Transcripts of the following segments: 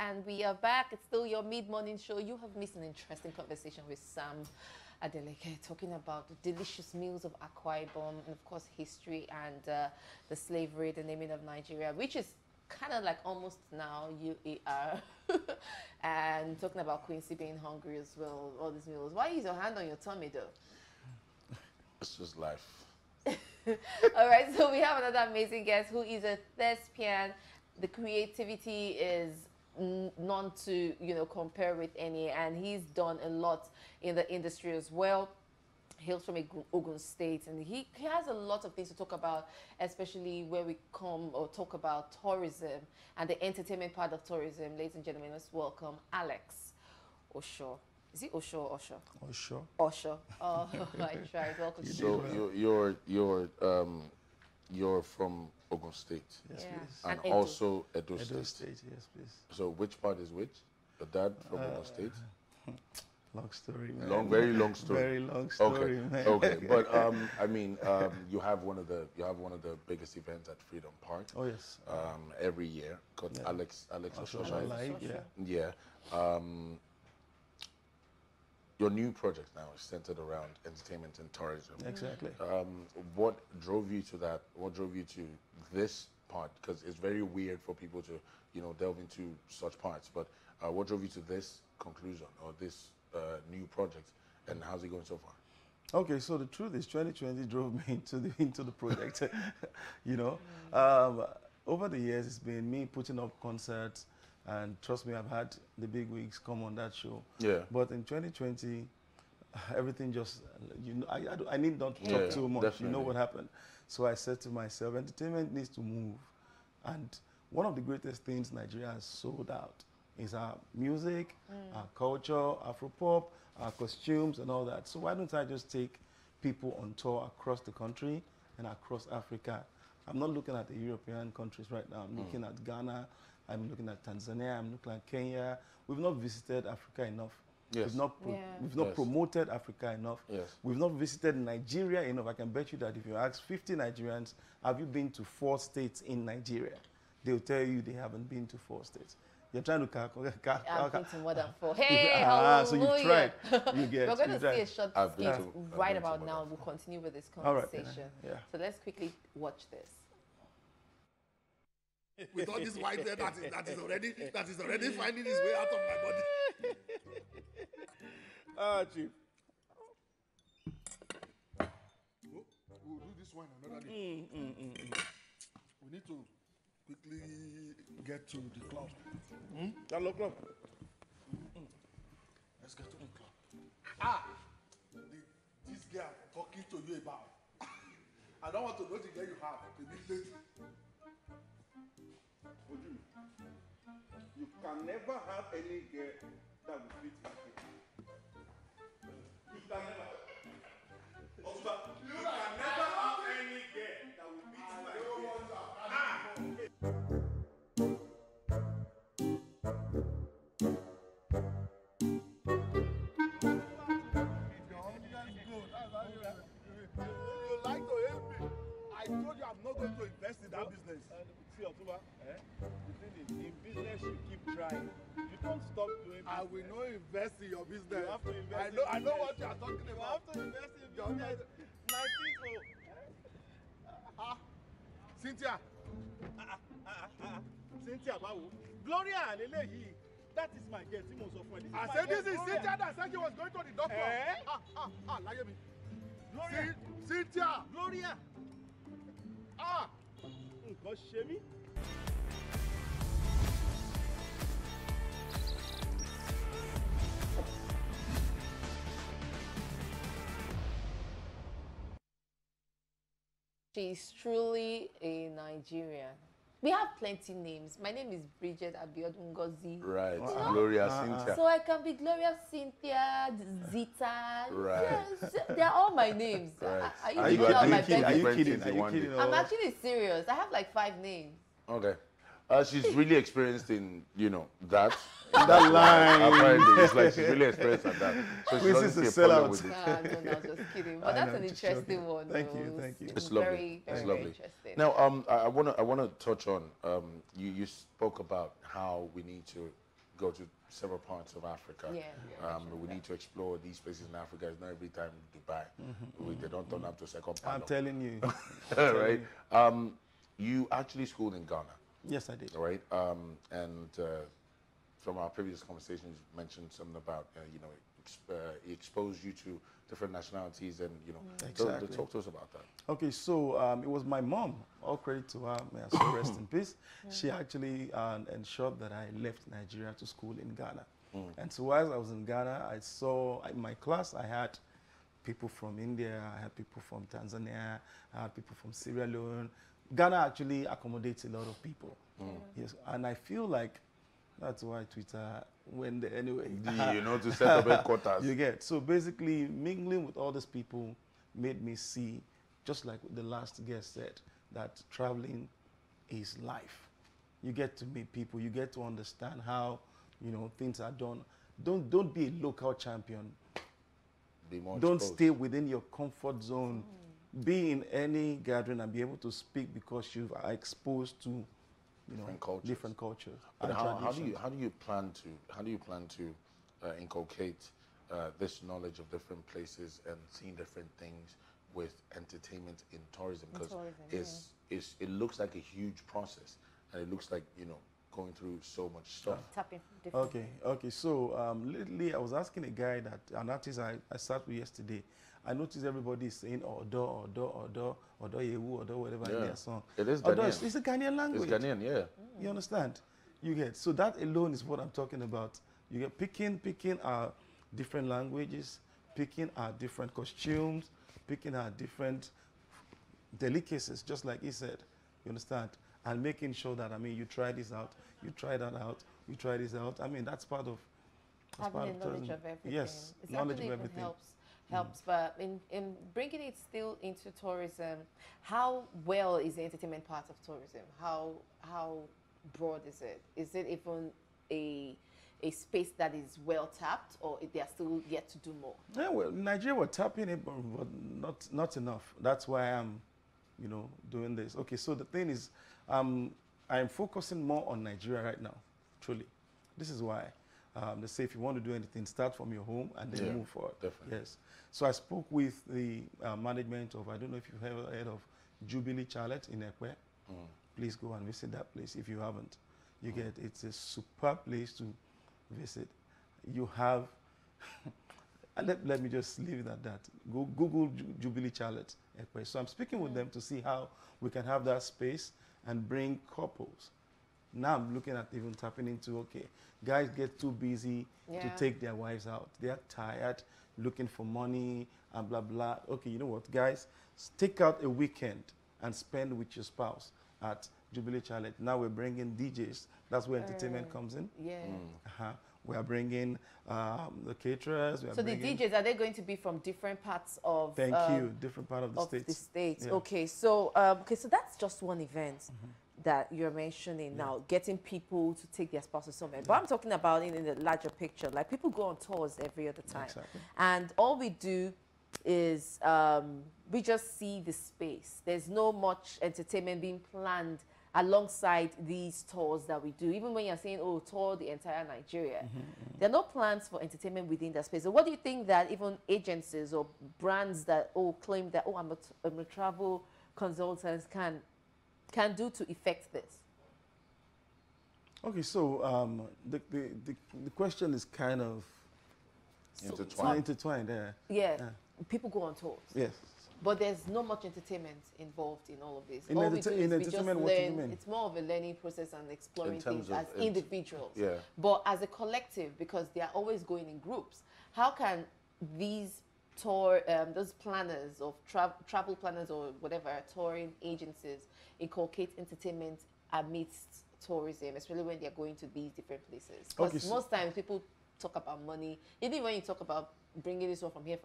And we are back. It's still your mid-morning show. You have missed an interesting conversation with Sam Adeleke, talking about the delicious meals of Akwa Ibom and, of course, history and the slavery, the naming of Nigeria, which is kind of like almost now UER. And talking about Quincy being hungry as well, all these meals. Why is your hand on your tummy, though? It's just life. All right, so we have another amazing guest who is a thespian. The creativity is none to, you know, compare with any, and he's done a lot in the industry as well. Hails from Ogun State, and he has a lot of things to talk about, especially where we come or talk about tourism and the entertainment part of tourism. Ladies and gentlemen, let's welcome Alex Osho. Is it Osho or Osho? Osho. Osho. Oh, I tried. Welcome to you're from Ogun State. Yes, yeah. Please. And Edo. Also Edo State. Yes, please. So which part is which? Your dad from Ogun State? Long story, man. Very long story. Okay, man. Okay. But I mean, you have one of the biggest events at Freedom Park. Oh yes. Every year, called yeah. Alex Oshoshai. Yeah. Yeah. Your new project now is centered around entertainment and tourism. Exactly. What drove you to that? What drove you to this part? Because it's very weird for people to, you know, delve into such parts. But what drove you to this conclusion or this new project, and how's it going so far? Okay, so the truth is 2020 drove me into the project. You know, over the years it's been me putting up concerts, and trust me, I've had the big wigs come on that show. Yeah. But in 2020, everything just, you know, I need not talk too much. Definitely. You know what happened. So I said to myself, entertainment needs to move, and one of the greatest things Nigeria has sold out is our music, our culture, Afropop, our costumes and all that. So why don't I just take people on tour across the country and across Africa? I'm not looking at the European countries right now. I'm looking at Ghana, I'm looking at Tanzania, I'm looking at Kenya. We've not visited Africa enough. Yes. We've not promoted Africa enough. Yes. We've not visited Nigeria enough. I can bet you that if you ask 50 Nigerians, have you been to 4 states in Nigeria? They'll tell you they haven't been to 4 states. You're trying to calculate. I've been to more than 4. Hey, hallelujah. So you've tried. You get, we're going to see a short skit right about now. We'll continue with this conversation. All right. Yeah. So let's quickly watch this. With all this white hair that is already finding its way out of my body. Ah, Chief. We'll do this one another day. We need to quickly get to the club. Hello, club. Let's get to the club. Ah! This girl talking to you about. I don't want to know the girl you have. The big lady. Oju, you can never have any girl that will fit you. You can never. Osba, you can never have any girl that will fit you. I don't want to have any. In business, you keep trying. You don't stop doing business. I will not invest in your business. You have to invest. I know what you are talking about. You have to invest in your business. 19. Cynthia. Cynthia Bawo. Gloria nlelehi. That is my guest. I said this is Cynthia that said she was going to the doctor. Like me. Gloria. Cynthia. Gloria. God shame me. She's truly a Nigerian. We have plenty names. My name is Bridget Abiodun Ngozi. Right. Wow. Gloria Cynthia. So I can be Gloria Cynthia, Zita. Right. Yes, they're all my names. Right. Are you kidding? I'm actually serious. I have like 5 names. Okay. She's really experienced in, you know, that. In that line. Apparently, it's like she's really experienced at that. So she doesn't see a problem with it. No, just kidding. But that's an interesting one. Thank you. It's lovely. It's lovely. Now, I want to touch on, you spoke about how we need to go to several parts of Africa. Yeah. We need to explore these places in Africa. It's not every time Dubai. Mm-hmm. They don't turn up to second panel. I'm telling you. Right. You actually schooled in Ghana. Yes, I did. All right. From our previous conversations, you mentioned something about, it exposed you to different nationalities and, exactly. Talk to us about that. Okay, so it was my mom, all credit to her, may I say rest in peace. Yeah. She actually ensured that I left Nigeria to school in Ghana. Mm. And so while I was in Ghana, I saw, in my class, I had people from India, I had people from Tanzania, I had people from Sierra Leone. Ghana actually accommodates a lot of people. Mm. Yes, and I feel like that's why Twitter went there anyway. To set up headquarters. You get. So basically, mingling with all these people made me see, just like the last guest said, that traveling is life. You get to meet people. You get to understand how, things are done. Don't be a local champion. Don't stay within your comfort zone. Mm. Be in any gathering and be able to speak because you are exposed to different cultures. But how do you plan to inculcate this knowledge of different places and seeing different things with entertainment in tourism? Because it looks like a huge process, and it looks like going through so much stuff. Tapping. Okay. So lately, I was asking a guy an artist I sat with yesterday. I noticed everybody is saying Odo, whatever in their song. It is Ghanaian. It's a Ghanaian language. It's Ghanaian, yeah. Mm. You understand? You get. So that alone is what I'm talking about. You get picking our different languages, picking our different costumes, picking our different delicacies, just like he said. You understand? And making sure that, you try this out, you try that out, you try this out. That's part of... Having the knowledge of everything. Yes, knowledge of everything. Helps, but in bringing it still into tourism, how well is the entertainment part of tourism? How broad is it? Is it even a space that is well tapped, or they are still yet to do more? Yeah, well, Nigeria were tapping it, but not enough. That's why I'm, doing this. Okay, so the thing is, I'm focusing more on Nigeria right now. Truly, this is why. They say if you want to do anything, start from your home and then move forward. Definitely. Yes. So I spoke with the management of, I don't know if you've ever heard of Jubilee Charlotte in Akwa. Mm. Please go and visit that place if you haven't. You get, it's a superb place to visit. You have, let me just leave it at that. Go Google Jubilee Charlotte Akwa. So I'm speaking with them to see how we can have that space and bring couples. Now I'm looking at even tapping into, guys get too busy to take their wives out. They are tired, looking for money, and blah, blah. Okay, you know what, guys? Take out a weekend and spend with your spouse at Jubilee Charlotte. Now we're bringing DJs. That's where entertainment comes in. Yeah. Mm. Uh-huh. We are bringing the caterers. So the DJs, are they going to be from different parts of? Thank you, different part of the states. Yeah. Okay, so so that's just one event. Mm-hmm. That you're mentioning now, getting people to take their spouses somewhere. But I'm talking about in the larger picture. Like, people go on tours every other time. Exactly. And all we do is we just see the space. There's no much entertainment being planned alongside these tours that we do. Even when you're saying, tour the entire Nigeria. Mm-hmm. There are no plans for entertainment within that space. So what do you think that even agencies or brands that claim that, I'm a travel consultant can do to effect this? Okay, so the question is kind of intertwined. People go on tours. Yes. But there's not much entertainment involved in all of this. What do you mean? It's more of a learning process and exploring things as individuals. Yeah. But as a collective, because they are always going in groups, how can these those planners of travel planners or whatever touring agencies inculcate entertainment amidst tourism, especially when they're going to these different places? Because most times people talk about money. Even when you talk about bringing this one from here,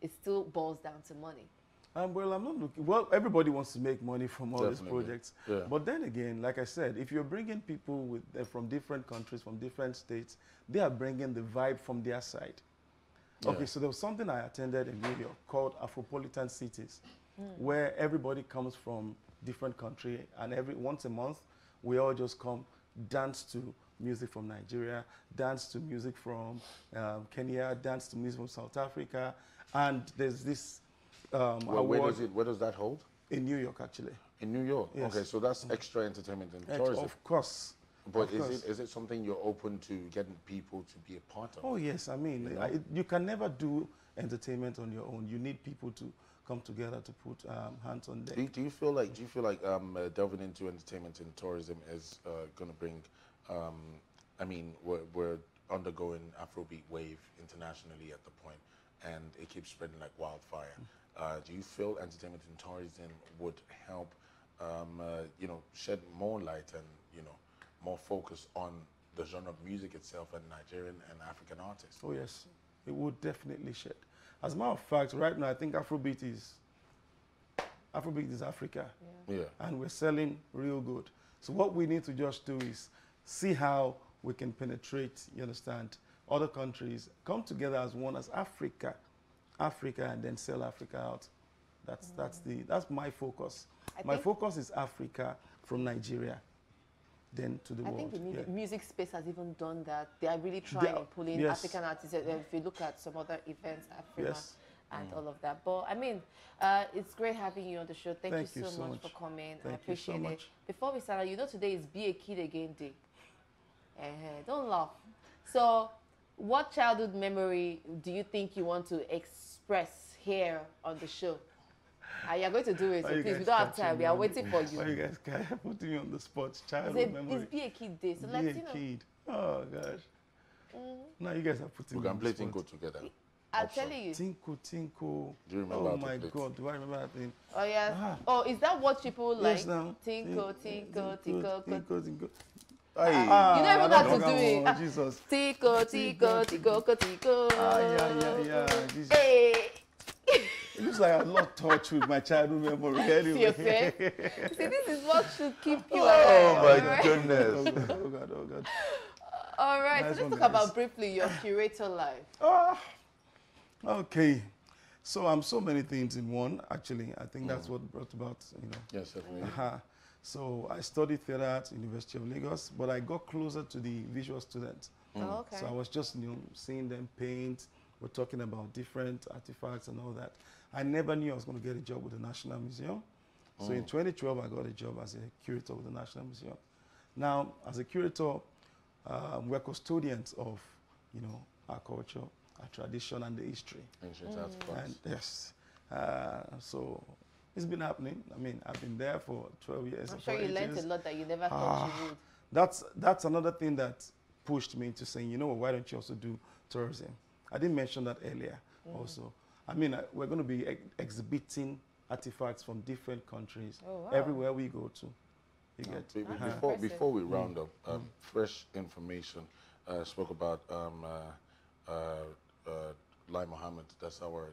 it still boils down to money. Well, I'm not looking. Well, everybody wants to make money from all these projects. Yeah. But then again, like I said, if you're bringing people from different countries, from different states, they are bringing the vibe from their side. Yeah. Okay, so there was something I attended in New York called Afropolitan Cities, where everybody comes from different country, and once a month, we all just come dance to music from Nigeria, dance to music from Kenya, dance to music from South Africa, and there's this award. Where does that hold? In New York, actually. In New York? Yes. Okay, so that's extra entertainment and tourism. Of course. But is it something you're open to getting people to be a part of? Oh, yes. I mean, you can never do entertainment on your own. You need people to come together to put hands on deck. Do you feel like delving into entertainment and tourism is going to bring, I mean, we're undergoing Afrobeat wave internationally at the point, and it keeps spreading like wildfire. Do you feel entertainment and tourism would help, you know, shed more light and, you know, more focus on the genre of music itself and Nigerian and African artists? Oh, yes. It would definitely shed. As a matter of fact, right now, I think Afrobeat is Africa. Yeah. And we're selling real good. So what we need to just do is see how we can penetrate, you understand, other countries, come together as one, as Africa. Africa, and then sell Africa out. That's that's my focus. My focus is Africa from Nigeria, then to the world. I think the music space has even done that. They are really trying and pulling African artists. If you look at some other events, Africa and all of that. But I mean, it's great having you on the show. Thank you so much for coming. I appreciate it. Before we start, you know, today is Be a Kid Again Day. Don't laugh. So, what childhood memory do you think you want to express here on the show? You're going to do it, so please, we don't have time. We are waiting for you. Are you guys putting me on the spot? Childhood memory. It's Be a Kid Day, so let's, you know. Be a Kid. Oh, gosh. Now you guys are putting me on the spot. We can play Tinko together. I'm telling you. Tinko, Tinko. Do you remember? Oh, my God. Do I remember that thing? Oh, yeah. Oh, is that what people like? Tinko, Tinko, Tinko, Tinko, Tinko. You don't even have to do it. Jesus. Tico, tico, tico, tico. Jesus. Hey. It looks like I'm not touched with my childhood memory anyway. See, this is what should keep you alive. Oh, my goodness. Oh, God, oh, God. All right, so let's talk about briefly your curator life. Okay. So I'm so many things in one, actually. I think that's what brought about, you know. Yes, definitely. So I studied theater at University of Lagos, but I got closer to the visual students. Oh, okay. So I was just, you know, seeing them paint. We're talking about different artifacts and all that. I never knew I was going to get a job with the National Museum. Oh. So in 2012, I got a job as a curator with the National Museum. Now, as a curator, we're custodians of, you know, our culture, our tradition, and the history. And yes, so. It's been happening. I mean, I've been there for 12 years. I'm sure you learned a lot that you never thought you would. That's another thing that pushed me into saying, you know, why don't you also do tourism? I didn't mention that earlier also. I mean, we're going to be exhibiting artifacts from different countries everywhere we go to. You get before we round up, fresh information spoke about Lai Mohammed. That's our,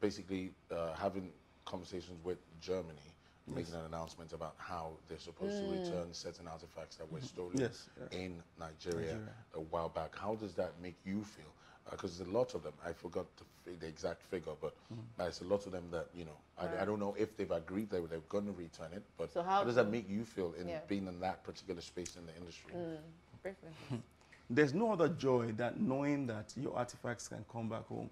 basically having conversations with Germany, making an announcement about how they're supposed to return certain artifacts that were stolen in Nigeria a while back. How does that make you feel? Because there's a lot of them. I forgot the exact figure, but there's a lot of them that, you know, I don't know if they've agreed that they're going to return it, but so how does that make you feel in being in that particular space in the industry? There's no other joy than knowing that your artifacts can come back home.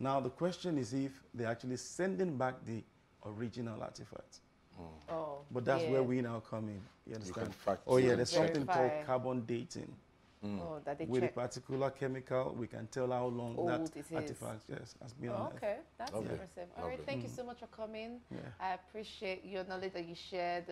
Now, the question is if they're actually sending back the original artifact. But that's where we now come in. You understand? There's something called carbon dating. With a particular chemical, we can tell how long that artifact has been on Earth. Okay, that's impressive. All right, thank you so much for coming. I appreciate your knowledge that you shared.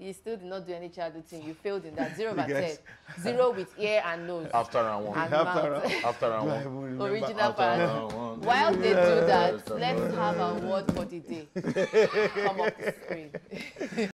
You still did not do any childhood thing. You failed in that. 0/10. 0 with ear and nose. After round one. After round one. Original part. While they do that, let's have a word for the day. Come off the screen.